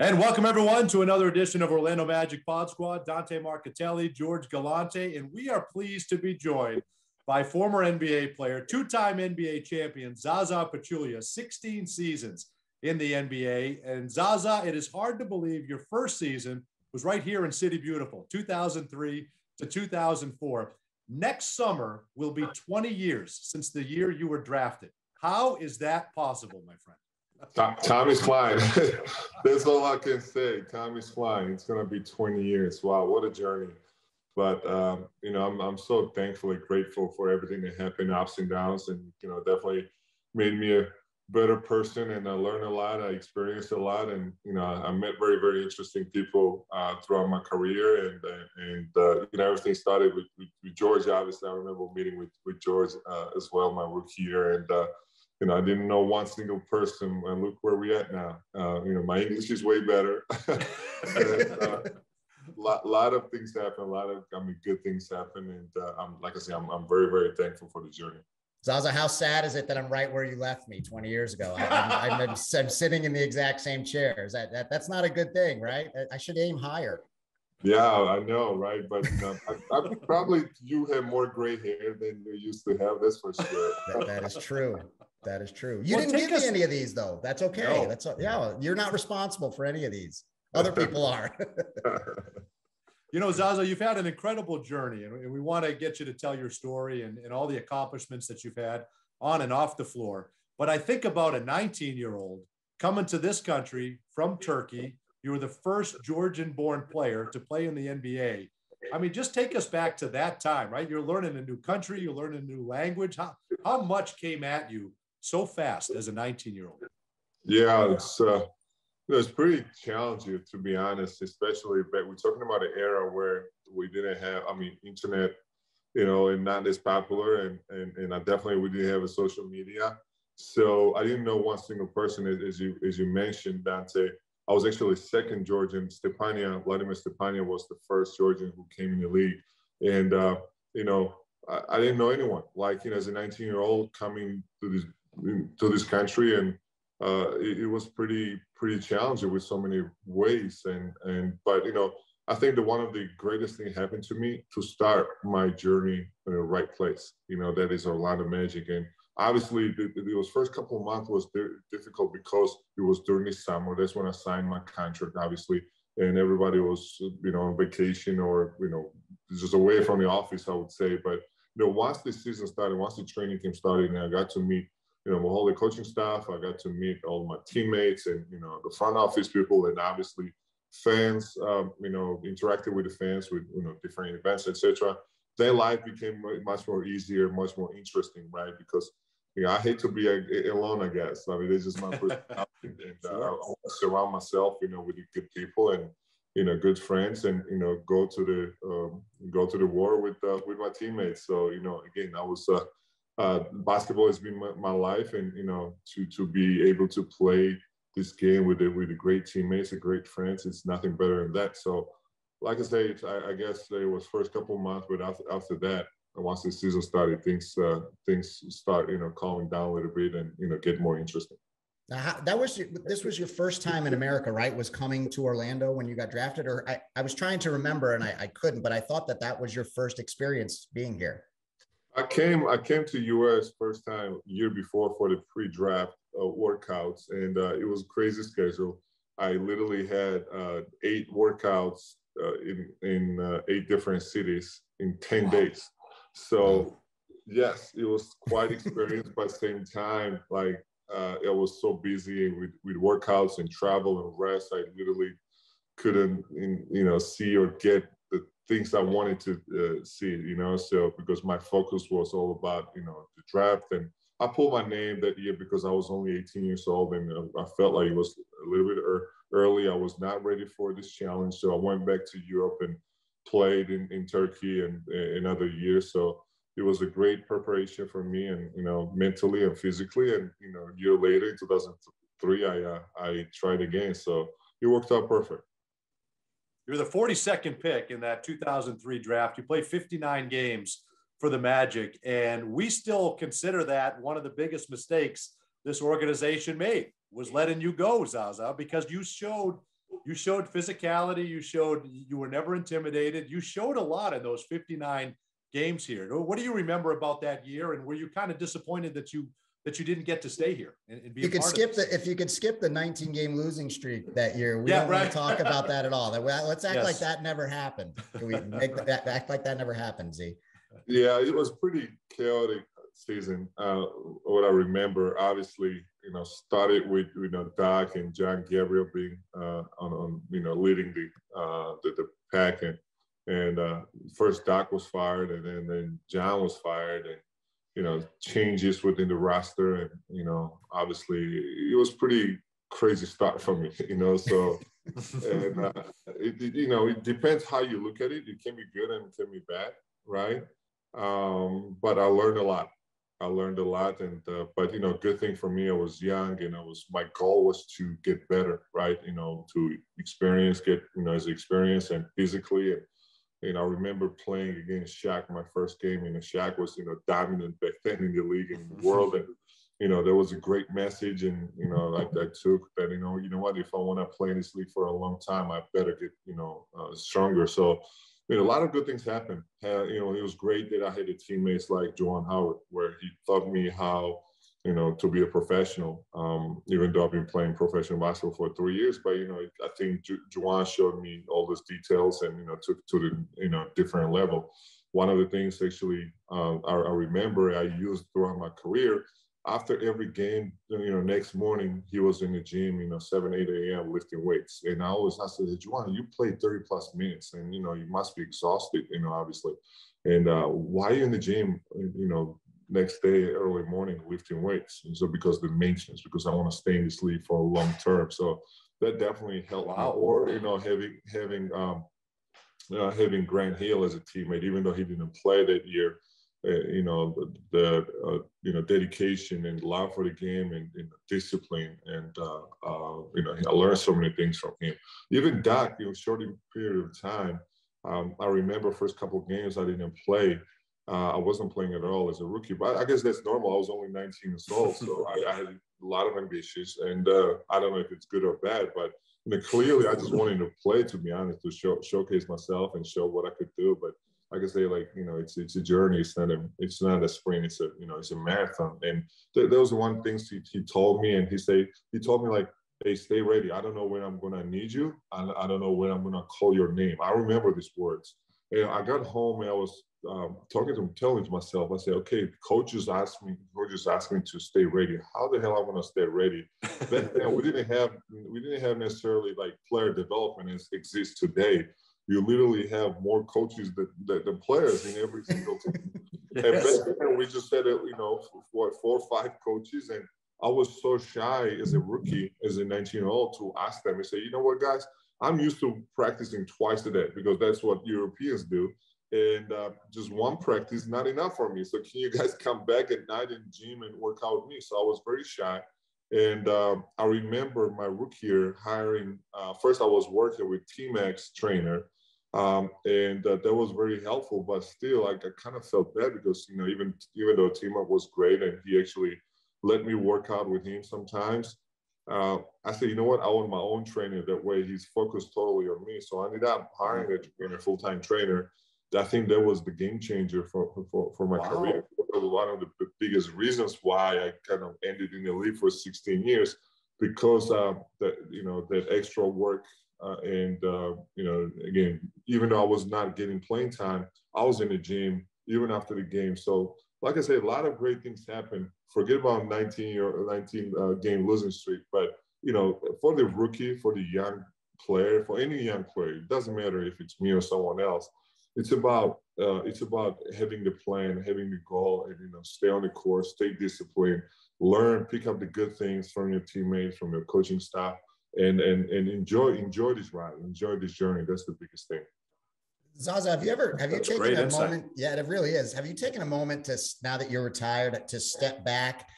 And welcome, everyone, to another edition of Orlando Magic Pod Squad. Dante Marcatelli, George Galante, and we are pleased to be joined by former NBA player, two-time NBA champion, Zaza Pachulia, 16 seasons in the NBA. And Zaza, it is hard to believe your first season was right here in City Beautiful, 2003 to 2004. Next summer will be 20 years since the year you were drafted. How is that possible, my friend? Tommy's flying. That's all I can say. Tommy's flying. It's going to be 20 years. Wow, what a journey. But, you know, I'm so thankful and grateful for everything that happened, ups and downs, and, you know, definitely made me a better person. And I learned a lot. I experienced a lot. And, you know, I met very, very interesting people throughout my career. And, you know, everything started with George, obviously. I remember meeting with George as well, my rookie year. And, you know, I didn't know one single person, and look where we at now. You know, my English is way better. A lot of things happen. Good things happen. And like I say, I'm very, very thankful for the journey. Zaza, how sad is it that I'm right where you left me 20 years ago? I'm sitting in the exact same chair. Is that's not a good thing, right? I should aim higher. Yeah, I know, right? But I probably you have more gray hair than you used to have. That's for sure. That is true. That is true. You didn't give me any of these, though. That's okay. No. Yeah, you're not responsible for any of these. Other people are. You know, Zaza, you've had an incredible journey, and we want to get you to tell your story and all the accomplishments that you've had on and off the floor. But I think about a 19-year-old coming to this country from Turkey. You were the first Georgian-born player to play in the NBA. I mean, just take us back to that time, right? You're learning a new country. You're learning a new language. How much came at you so fast as a 19-year-old? Yeah, it's pretty challenging, to be honest, especially back. We're talking about an era where we didn't have, internet, you know, and not as popular. And I definitely, we didn't have a social media. So I didn't know one single person, as you mentioned, Dante. I was actually second Georgian. Stepania, Vladimir Stepania was the first Georgian who came in the league. And, you know, I didn't know anyone. Like, you know, as a 19-year-old coming to this country, and it was pretty challenging with so many ways. But, you know, I think that one of the greatest things happened to me to start my journey in the right place. You know, that is Orlando Magic. And obviously, those first couple of months was difficult because it was during the summer. That's when I signed my contract, obviously. And everybody was, you know, on vacation or, you know, just away from the office, I would say. But, you know, once the season started, once the training camp started, and I got to meet, you know, my whole coaching staff. I got to meet all my teammates and, you know, the front office people and obviously fans, you know, interacting with the fans with, you know, different events, etc. Their life became much more easier, much more interesting, right? Because, you know, I hate to be alone, I guess. I mean, it's just my personality. And I want to surround myself, you know, with good people and, you know, good friends, and, you know, go to the war with my teammates. So, you know, again, I was basketball has been my life, and, you know, to be able to play this game with the great teammates and great friends, it's nothing better than that. So, like I say, I guess it was first couple of months, but after that, once the season started, things start, you know, calming down a little bit and, you know, get more interesting. Now, this was your first time in America, right? Was coming to Orlando when you got drafted, or I was trying to remember and I couldn't, but I thought that was your first experience being here. I came to U.S. first time year before for the pre-draft workouts, and it was crazy schedule. I literally had 8 workouts in 8 different cities in 10 days. So yes, it was quite experience, but at the same time, like I was so busy with workouts and travel and rest, I literally couldn't, you know, see or get the things I wanted to see, you know, so because my focus was all about, you know, the draft. And I pulled my name that year because I was only 18 years old, and I felt like it was a little bit early. I was not ready for this challenge, so I went back to Europe and played in Turkey and another year. So it was a great preparation for me, and, you know, mentally and physically. And, you know, a year later, in 2003, I tried again. So it worked out perfect. You're the 42nd pick in that 2003 draft. You played 59 games for the Magic, and we still consider that one of the biggest mistakes this organization made was letting you go, Zaza, because you showed You showed physicality. You showed you were never intimidated. You showed a lot in those 59 games here. What do you remember about that year? And were you kind of disappointed that you didn't get to stay here and be if you could skip the 19 game losing streak that year, we don't want to talk about that at all. Let's act like that never happened. Can we make that act like that never happened, Z? Yeah, it was pretty chaotic season. What I remember, obviously, started with Doc and John Gabriel being leading the pack, and first Doc was fired, and then John was fired, and changes within the roster, and obviously it was pretty crazy start for me. So and it depends how you look at it. It can be good and it can be bad, right? But I learned a lot. But good thing for me, I was young, and my goal was to get better, right? To experience, get as experience and physically. And I remember playing against Shaq my first game, and Shaq was dominant back then in the league and the world. And there was a great message, and I took that. What, if I want to play in this league for a long time, I better get stronger. So. A lot of good things happened. It was great that I had teammates like Juwan Howard, where he taught me how, to be a professional, even though I've been playing professional basketball for 3 years. But, I think Juwan showed me all those details and, took to the, different level. One of the things actually I remember I used throughout my career, after every game, next morning, he was in the gym, 7, 8 a.m. lifting weights. And I said, Juwan, you played 30 plus minutes and, you must be exhausted, obviously. And why are you in the gym, next day, early morning, lifting weights? And so because the maintenance, because I want to stay in this league for a long term. So that definitely helped out. Or, having Grant Hill as a teammate, even though he didn't play that year, dedication and love for the game and discipline, and I learned so many things from him. Even Doc, short period of time. I remember first couple of games I didn't play. I wasn't playing at all as a rookie, but I guess that's normal. I was only 19 years old, so I had a lot of ambitions, and I don't know if it's good or bad, but clearly I just wanted to play, to be honest, to showcase myself and show what I could do, but. I can say, it's a journey. It's not a sprint. It's a it's a marathon. And that was one thing he told me. And he told me hey, stay ready. I don't know when I'm gonna need you. I don't know when I'm gonna call your name. I remember these words. And I got home and I was talking to him, telling myself. I said, okay, coaches asked me to stay ready. How the hell I want to stay ready? Back then we didn't have necessarily player development as exists today. You literally have more coaches than players in every single team. Yes. And we just had, 4 or 5 coaches. And I was so shy as a rookie, as a 19-year-old, to ask them and say, guys, I'm used to practicing twice a day because that's what Europeans do. And just one practice, not enough for me. So can you guys come back at night in the gym and work out with me? So I was very shy. And I remember my rookie year hiring, first I was working with Team X trainer. That was very helpful, but still, I kind of felt bad because even though T-Mac was great and he actually let me work out with him sometimes, I said, I want my own trainer. That way, he's focused totally on me. So I ended up hiring a full-time trainer. I think that was the game changer for my career. One of the biggest reasons why I kind of ended in the league for 16 years, because that extra work. Again, even though I was not getting playing time, I was in the gym even after the game. So, like I said, a lot of great things happened. Forget about 19 game losing streak. But, for the rookie, for the young player, for any young player, it doesn't matter if it's me or someone else. It's about having the plan, having the goal, and stay on the course, stay disciplined, learn, pick up the good things from your teammates, from your coaching staff, and enjoy this ride, enjoy this journey. That's the biggest thing. Zaza, have you taken a moment? Yeah, it really is. Have you taken a moment to, now that you're retired, to step back?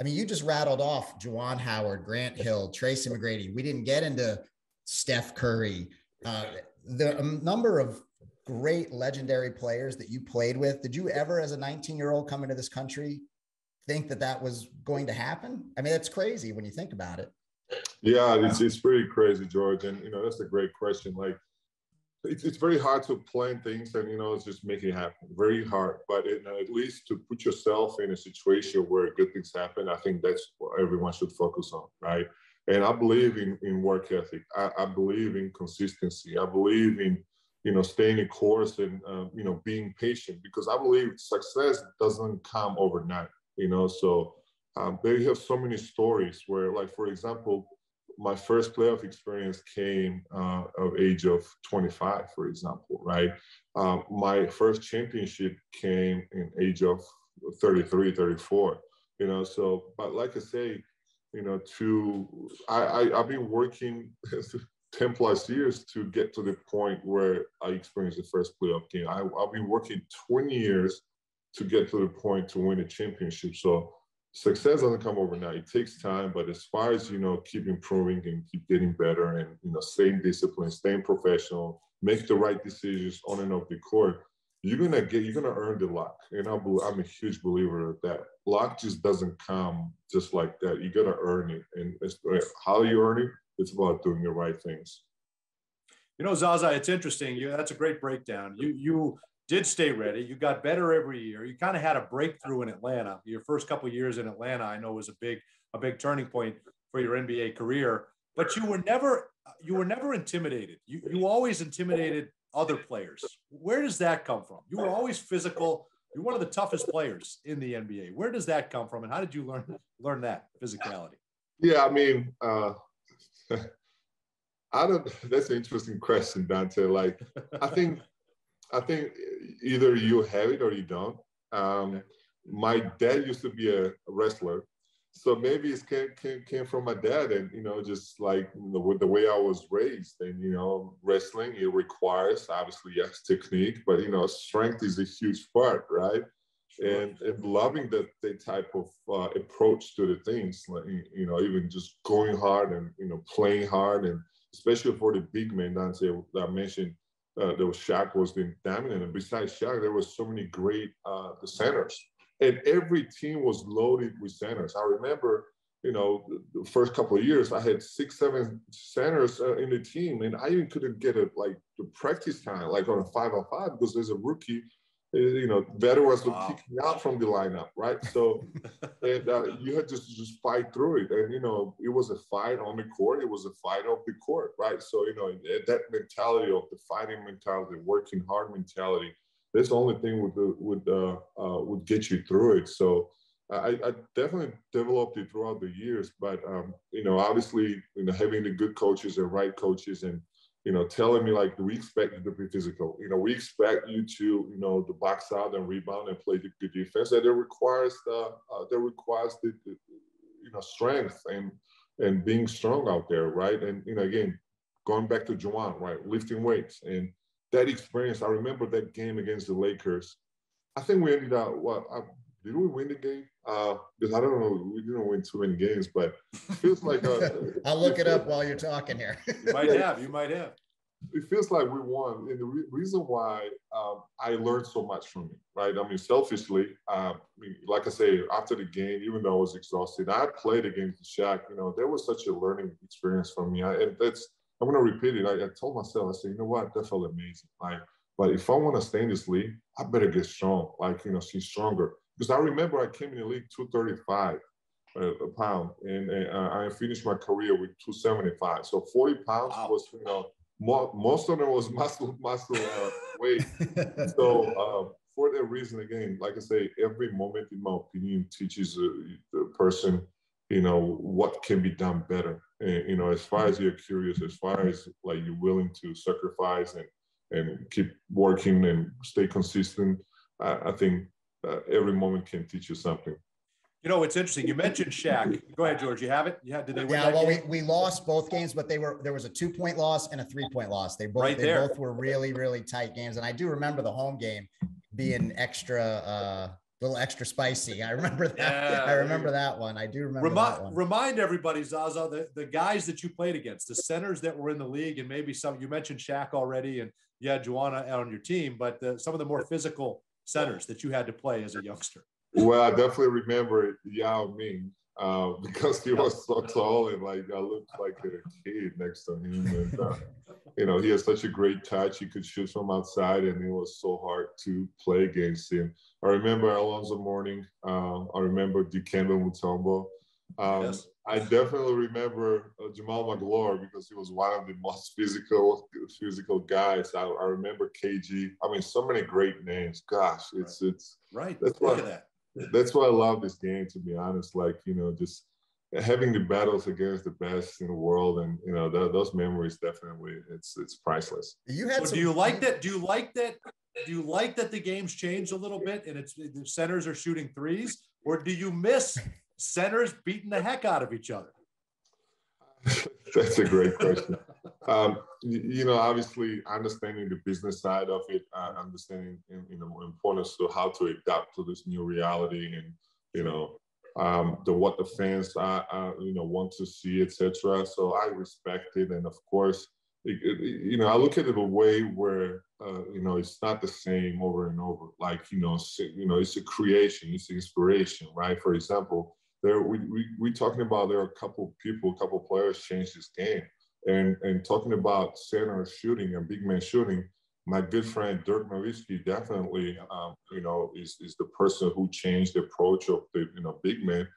I mean, you just rattled off Juwan Howard, Grant Hill, Tracy McGrady. We didn't get into Steph Curry. The number of great legendary players that you played with. Did you ever, as a 19-year-old coming to this country, think that was going to happen? I mean, that's crazy when you think about it. Yeah, it's pretty crazy, George. And, you know, that's a great question. Like, it's very hard to plan things and, you know, it's just make it happen. Very hard. But you know, at least to put yourself in a situation where good things happen, I think that's what everyone should focus on, right? And I believe in work ethic. I believe in consistency. I believe in, you know, staying the course and, you know, being patient, because I believe success doesn't come overnight, you know. So they have so many stories where, like, for example, my first playoff experience came of age of 25, for example, right? My first championship came in age of 33, 34, you know. So, but like I say, you know, I've been working 10 plus years to get to the point where I experienced the first playoff game. I've been working 20 years to get to the point to win a championship. So success doesn't come overnight. It takes time, but as far as, you know, keep improving and keep getting better and, you know, staying disciplined, staying professional, make the right decisions on and off the court, you're going to earn the luck. And I'm a huge believer of that. Luck just doesn't come just like that. You got to earn it. And how you earn it, it's about doing the right things. You know, Zaza, it's interesting. That's a great breakdown. You did stay ready. You got better every year. You kind of had a breakthrough in Atlanta. Your first couple of years in Atlanta, I know, was a big turning point for your NBA career. But you were never intimidated. You always intimidated other players. Where does that come from? You were always physical. You're one of the toughest players in the NBA. Where does that come from, and how did you learn that physicality? Yeah, I mean, I don't. That's an interesting question, Dante. Like, I think either you have it or you don't. My dad used to be a wrestler, so maybe it came from my dad, and, you know, just like the way I was raised. And, you know, wrestling, it requires, obviously, yes, technique, but, you know, strength is a huge part, right? Sure. And loving that type of approach to the things, like, you know, even just going hard and, you know, playing hard, and especially for the big men, Dante, that I mentioned, there was Shaq was the dominant, and besides Shaq, there was so many great centers, and every team was loaded with centers. I remember, you know, the first couple of years, I had 6, 7 centers in the team, and I even couldn't get it like the practice time, like on a 5-on-5, because as a rookie, you know, veterans would kick me out from the lineup, right? So, and you had to just fight through it. And, you know, it was a fight on the court. It was a fight off the court, right? So, you know, that mentality of the fighting mentality, working hard mentality, that's the only thing would get you through it. So I definitely developed it throughout the years. But, you know, obviously, you know, having the good coaches and right coaches and, you know, telling me, like, we expect you to be physical. You know, we expect you to, you know, to box out and rebound and play good defense. And that requires the you know, strength and being strong out there, right? And, you know, again, going back to Juwan, right, lifting weights. And that experience, I remember that game against the Lakers. I think we ended up, did we win the game? Because I don't know, we didn't win too many games, but it feels like I'll look it up while you're talking here. You might have. It feels like we won, and the reason why I learned so much from it, right? I mean, selfishly, like I say, after the game, even though I was exhausted, I played against Shaq. You know, there was such a learning experience for me, I'm gonna repeat it. I told myself, I said, you know what, that felt amazing. Like, but if I want to stay in this league, I better get strong. Like, you know, she's stronger. Because I remember I came in the league 235 a pound, and I finished my career with 275. So 40 pounds was, you know, most of them was muscle weight. So for that reason, again, like I say, every moment, in my opinion, teaches a person, you know, what can be done better. And, you know, as far as you're curious, as far as, like, you're willing to sacrifice and keep working and stay consistent, I think. Every moment can teach you something. You know, it's interesting. You mentioned Shaq. Go ahead, George. You have it? Yeah. Did they win? Yeah. Well, we lost both games, but there was a 2-point loss and a 3-point loss. They both were really, really tight games. And I do remember the home game being a little extra spicy. I remember that. Yeah. I remember that one. I do remember that one. Remind everybody, Zaza, the guys that you played against, the centers that were in the league, and maybe some. You mentioned Shaq already, and you had Juwan on your team, but some of the more physical centers that you had to play as a youngster? Well, I definitely remember Yao Ming. because he was so tall and like I looked like a kid next to him. And you know, he has such a great touch. He could shoot from outside, and it was so hard to play against him. I remember Alonzo Mourning. I remember Dikembe Mutombo. Yes. I definitely remember Jamal Magloire because he was one of the most physical guys. I remember KG. I mean, so many great names. Gosh, it's right. That's why I love this game, to be honest. Like, you know, just having the battles against the best in the world, and you know, those memories definitely it's priceless. Do you like that the game's changed a little bit and it's the centers are shooting threes, or do you miss centers beating the heck out of each other? That's a great question. You know, obviously understanding the business side of it, understanding, you know, importance to how to adapt to this new reality, and you know, what the fans you know, want to see, etc. So I respect it, and of course, you know, I look at it a way where you know, it's not the same over and over. Like, you know, it's a creation, it's inspiration, right? For example, we're talking about there are a couple players change this game, and talking about center shooting and big man shooting. My good friend Dirk Nowitzki definitely, you know, is the person who changed the approach of the, you know, big man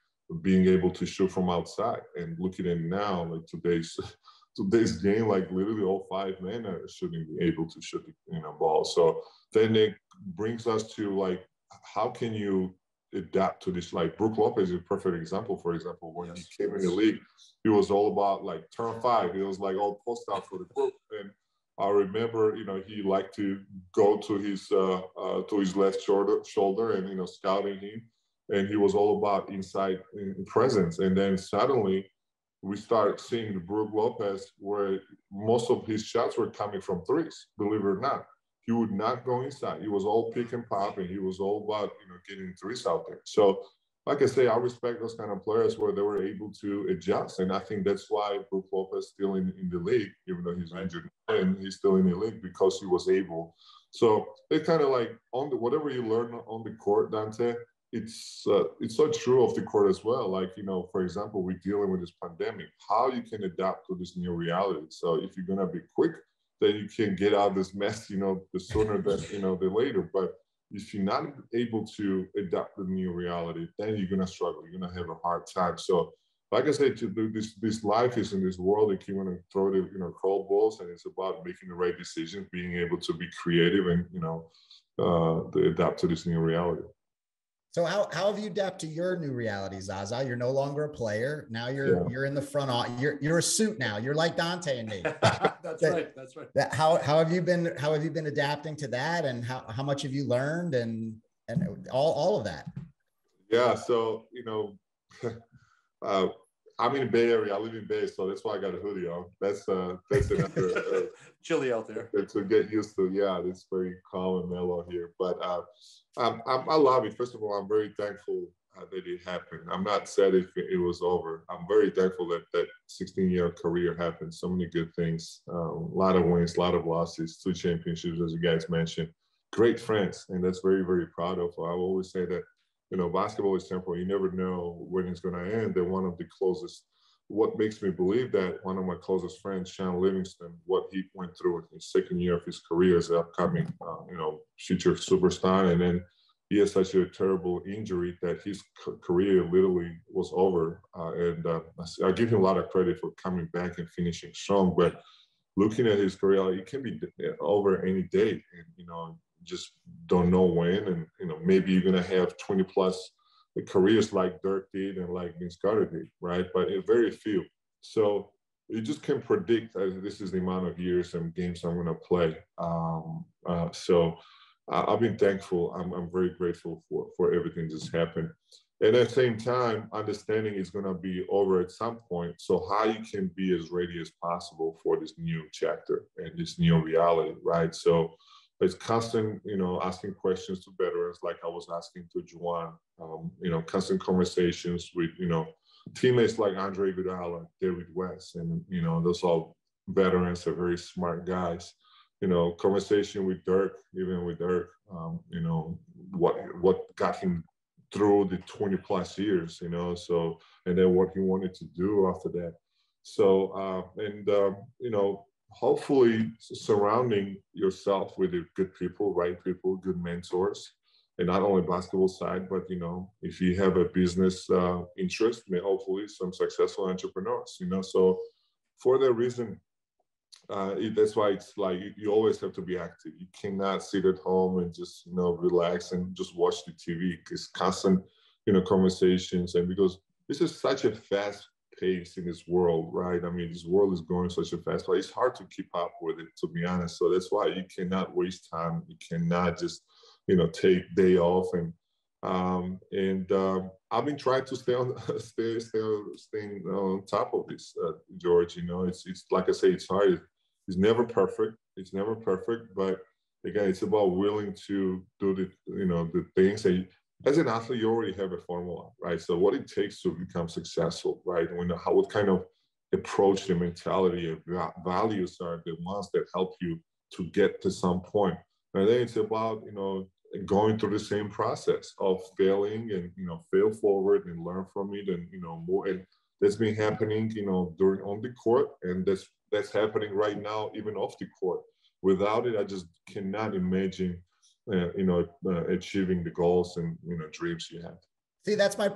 being able to shoot from outside. And look at it now, like today's game, like literally all five men are shooting, able to shoot the, you know, ball. So then it brings us to like, how can you adapt to this? Like Brook Lopez is a perfect example. For example, when he came in the league, it was all about like turn five. It was like all post out for the group. And I remember, you know, he liked to go to his left shoulder and, you know, scouting him. And he was all about inside presence. And then suddenly we started seeing the Brook Lopez where most of his shots were coming from threes, believe it or not. He would not go inside. He was all pick and pop, and he was all about, you know, getting threes out there. So, like I say, I respect those kind of players where they were able to adjust. And I think that's why Brook Lopez is still in the league, even though he's injured, and he's still in the league because he was able. So it's kind of like on the, whatever you learn on the court, Dante, it's so true off the court as well. Like, you know, for example, we're dealing with this pandemic, how you can adapt to this new reality. So if you're going to be quick, then you can get out of this mess, you know, the sooner than, you know, the later. But if you're not able to adapt to the new reality, then you're going to struggle. You're going to have a hard time. So, like I said, this life is in this world that you want to throw the, you know, curve balls, and it's about making the right decisions, being able to be creative and, you know, adapt to this new reality. So how have you adapted to your new reality, Zaza? You're no longer a player. Now you're in the front office. You're a suit now. You're like Dante and me. That's right. How have you been adapting to that, and how much have you learned and all of that? Yeah. So, you know, I'm in the Bay Area. I live in Bay, so that's why I got a hoodie on. That's another chilly out there. To get used to, yeah, it's very calm and mellow here. But I love it. First of all, I'm very thankful that it happened. I'm not sad if it was over. I'm very thankful that that 16-year career happened. So many good things. A lot of wins, a lot of losses, 2 championships, as you guys mentioned. Great friends, and that's very, very proud of. I always say that, you know, basketball is temporary. You never know when it's going to end. They're one of the closest. What makes me believe that one of my closest friends, Sean Livingston, what he went through in his second year of his career as an upcoming, you know, future superstar. And then he had such a terrible injury that his career literally was over. I give him a lot of credit for coming back and finishing strong. But looking at his career, it can be over any day. And, you know, just don't know when, and you know, maybe you're gonna have 20 plus careers like Dirk did and like Vince Carter did, right? But very few. So you just can predict this is the amount of years and games I'm gonna play. So I've been thankful. I'm very grateful for everything that's happened. And at the same time, understanding it's gonna be over at some point. So how you can be as ready as possible for this new chapter and this new reality, right? So it's constant, you know, asking questions to veterans, like I was asking to Juwan, you know, constant conversations with, you know, teammates like Andre Iguodala, David West, and, you know, those all veterans are very smart guys. You know, conversation with Dirk, even with Dirk, you know, what got him through the 20 plus years, you know, so, and then what he wanted to do after that. So, you know, hopefully surrounding yourself with good people, right people, good mentors, and not only basketball side, but, you know, if you have a business interest, hopefully some successful entrepreneurs, you know, so for that reason, that's why it's like, you always have to be active. You cannot sit at home and just, you know, relax and just watch the TV. It's constant, you know, conversations. And because this is such a fast pace in this world, right? I mean, this world is going such a fast pace. It's hard to keep up with it, to be honest. So that's why you cannot waste time. You cannot just, you know, take day off. And I've been trying to stay on top of this, George. You know, it's like I say, it's hard. It's never perfect. It's never perfect, but again, it's about willing to do the, you know, the things that you, as an athlete, you already have a formula, right? So what it takes to become successful, right? When how what kind of approach, the mentality, values are the ones that help you to get to some point. And then it's about, you know, going through the same process of failing and, you know, fail forward and learn from it and, you know, more. And that's been happening, you know, during on the court, and that's happening right now, even off the court. Without it, I just cannot imagine, you know, achieving the goals and, you know, dreams you have. See, that's my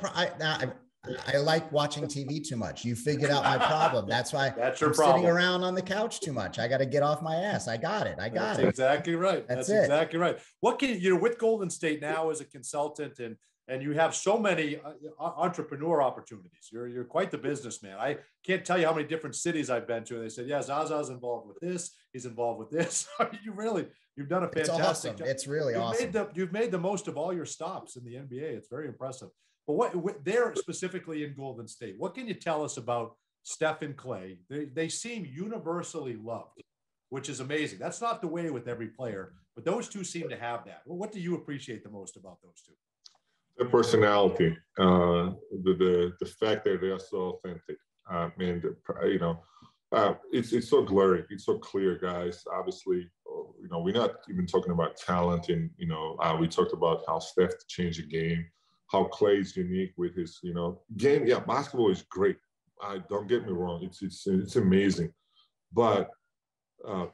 I like watching TV too much. You figured out my problem. That's why I'm sitting around on the couch too much. I got to get off my ass. I got it. Exactly right. That's exactly right. What can you know, with Golden State now as a consultant, and you have so many entrepreneur opportunities. You're quite the businessman. I can't tell you how many different cities I've been to, and they said, yeah, Zaza's involved with this. He's involved with this. You've done a fantastic job. It's really awesome. You've made the most of all your stops in the NBA. It's very impressive. But what they're specifically in Golden State, what can you tell us about Steph and Clay? They seem universally loved, which is amazing. That's not the way with every player, but those two seem to have that. Well, what do you appreciate the most about those two? Their personality, the fact that they are so authentic, and you know, it's so glaring, it's so clear, guys. Obviously, you know, we're not even talking about talent, and you know, we talked about how Steph changed the game. How Clay is unique with his, you know, game. Yeah, basketball is great. Don't get me wrong. It's amazing, but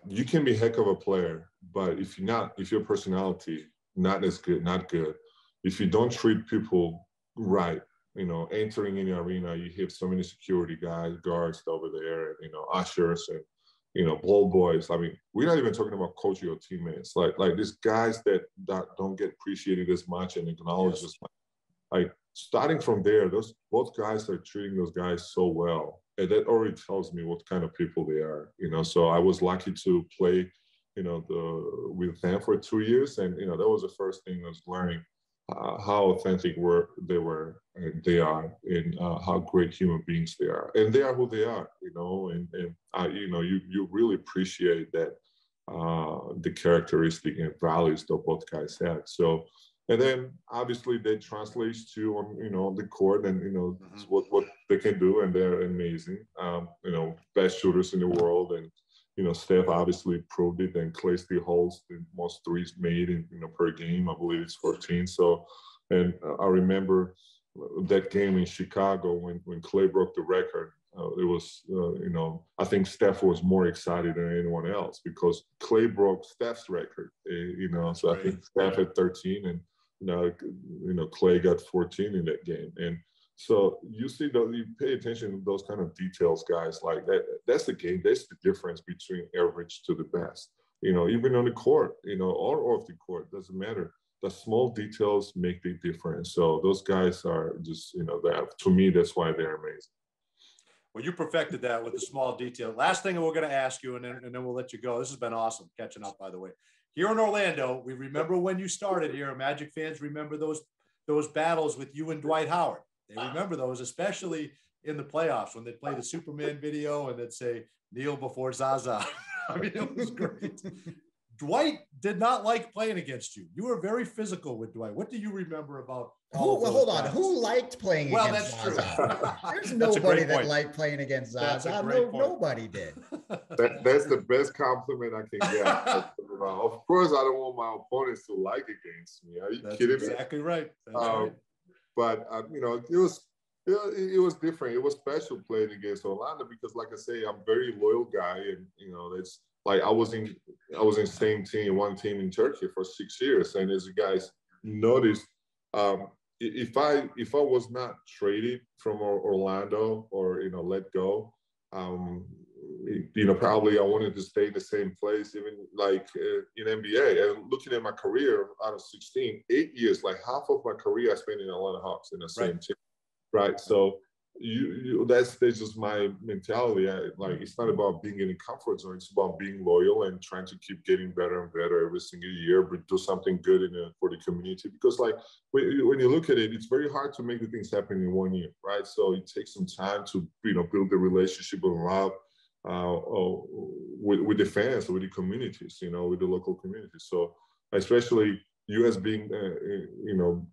you can be a heck of a player. But if your personality not as good, if you don't treat people right, you know, entering in the arena, you have so many security guys, guards over there, and, you know, ushers and, you know, blow boys. I mean, we're not even talking about coaching or teammates. Like these guys that don't get appreciated as much and acknowledged as much. Like starting from there, both guys are treating those guys so well, and that already tells me what kind of people they are, you know. So I was lucky to play, you know, with them for 2 years, and you know that was the first thing I was learning, how authentic they are, and how great human beings they are, and they are who they are, you know. And I, you know, you really appreciate that the characteristic and values that both guys have. So. And then obviously that translates to you know, the court, and you know what they can do, and they're amazing. You know, best shooters in the world, and you know Steph obviously proved it, and Clay still holds the most threes made in, you know, per game. I believe it's 14. So, and I remember that game in Chicago when Clay broke the record. It was you know, I think Steph was more excited than anyone else because Clay broke Steph's record. You know, so I think Steph had 13 and. Now, you know, Clay got 14 in that game. And so you see, you pay attention to those kind of details, guys. Like that, that's the game. That's the difference between average to the best. You know, even on the court, you know, or off the court, doesn't matter. The small details make the difference. So those guys are just, you know, that to me, that's why they're amazing. Well, you perfected that with the small detail. Last thing we're going to ask you, and then we'll let you go. This has been awesome catching up, by the way. Here in Orlando, we remember when you started here. Magic fans remember those battles with you and Dwight Howard. They remember those, especially in the playoffs when they'd play the Superman video and they'd say, kneel before Zaza. I mean, it was great. Dwight did not like playing against you. You were very physical with Dwight. What do you remember about battles? Who liked playing against Zaza? True. There's nobody that liked playing against Zaza. Nobody did. That's the best compliment I can get. Of course, I don't want my opponents to like against me. Are you kidding me? That's exactly right. But, you know, it was different. It was special playing against Orlando because, like I say, I'm a very loyal guy. And, you know, it's like I was in the same team, one team in Turkey for 6 years. And as you guys noticed, if I was not traded from Orlando or, you know, let go, you know, probably I wanted to stay in the same place, even like in NBA. And looking at my career out of 16, 8 years, like half of my career I spent in Atlanta Hawks in the same team, right? So that's just my mentality. Like, it's not about being in a comfort zone. It's about being loyal and trying to keep getting better and better every single year, but do something good for the community. Because, like, when you look at it, it's very hard to make the things happen in 1 year, right? So it takes some time to, you know, build the relationship and love with the fans, with the communities, you know, with the local communities. So especially you as being, you know,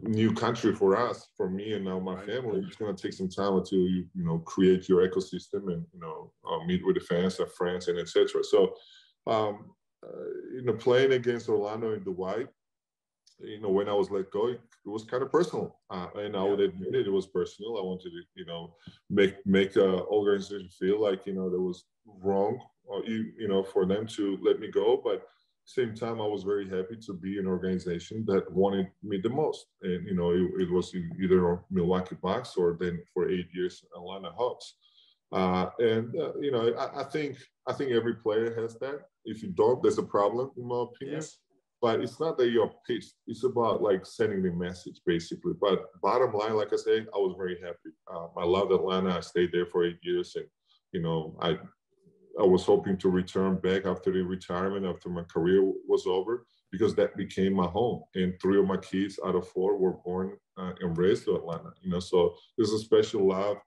new country for us, for me and now my family, it's going to take some time until you know, create your ecosystem and, you know, meet with the fans, our friends, and etc. So, you know, playing against Orlando and Dwight, you know, when I was let go, it was kind of personal. And I would admit it was personal. I wanted to, you know, make an organization feel like, you know, that was wrong, or, you know, for them to let me go. But same time, I was very happy to be an organization that wanted me the most. And, you know, it was either Milwaukee Bucks or then for 8 years, Atlanta Hawks. You know, I think every player has that. If you don't, there's a problem, in my opinion. Yes. But it's not that you're pissed. It's about, like, sending the message, basically. But bottom line, like I said, I was very happy. I loved Atlanta. I stayed there for 8 years. And, you know, I was hoping to return back after the retirement, after my career was over, because that became my home. And 3 of my kids out of 4 were born and raised in Atlanta. You know, so there's a special love,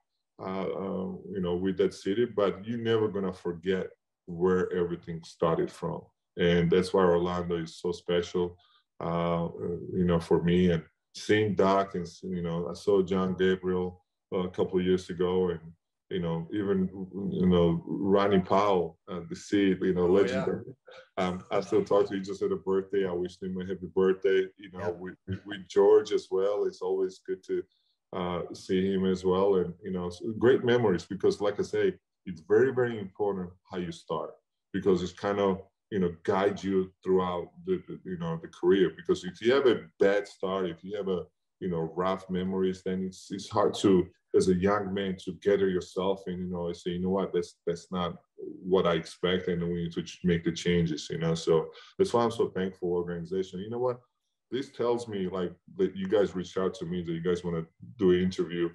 you know, with that city. But you're never going to forget where everything started from. And that's why Orlando is so special, you know, for me. And seeing Doc, and, you know, I saw John Gabriel a couple of years ago, and, you know, even, you know, Ronnie Powell, the seed, you know, legendary. Yeah. I still talk to you just at a birthday. I wished him a happy birthday. You know, with George as well. It's always good to see him as well. And, you know, great memories, because, like I say, it's very, very important how you start, because it's kind of, you know, guide you throughout the you know, the career. Because if you have a bad start, if you have a, you know, rough memories, then it's hard to, as a young man, to gather yourself and, you know, say, you know what, that's not what I expect, and we need to make the changes, you know. So that's why I'm so thankful organization. You know what, this tells me, like, that you guys reached out to me, that you guys want to do an interview.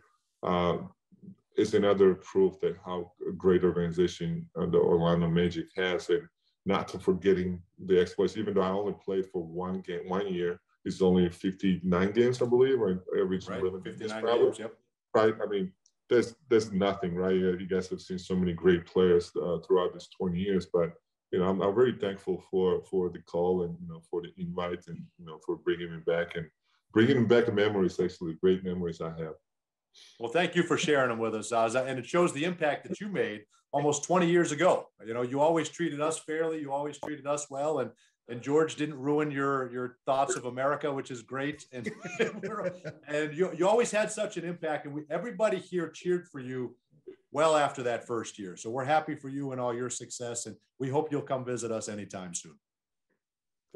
It's another proof that how great organization the Orlando Magic has. And not to forgetting the exploits, even though I only played for 1 game, 1 year. It's only 59 games, I believe, or average 11 games, probably. Yep. Right? I mean, there's nothing, right? You guys have seen so many great players throughout these 20 years, but, you know, I'm very thankful for the call, and, you know, for the invite, and, you know, for bringing me back, and bringing back the memories, actually, great memories I have. Well, thank you for sharing them with us, Zaza. And it shows the impact that you made almost 20 years ago. You know, you always treated us fairly. You always treated us well. And George didn't ruin your thoughts of America, which is great. And, and you always had such an impact. And everybody here cheered for you well after that first year. So we're happy for you and all your success. And we hope you'll come visit us anytime soon.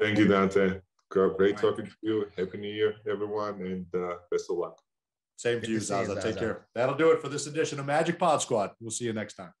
Thank you, Dante. Great talking to you. Happy New Year, everyone. And best of luck. Same to you, Zaza. Take care. That'll do it for this edition of Magic Pod Squad. We'll see you next time.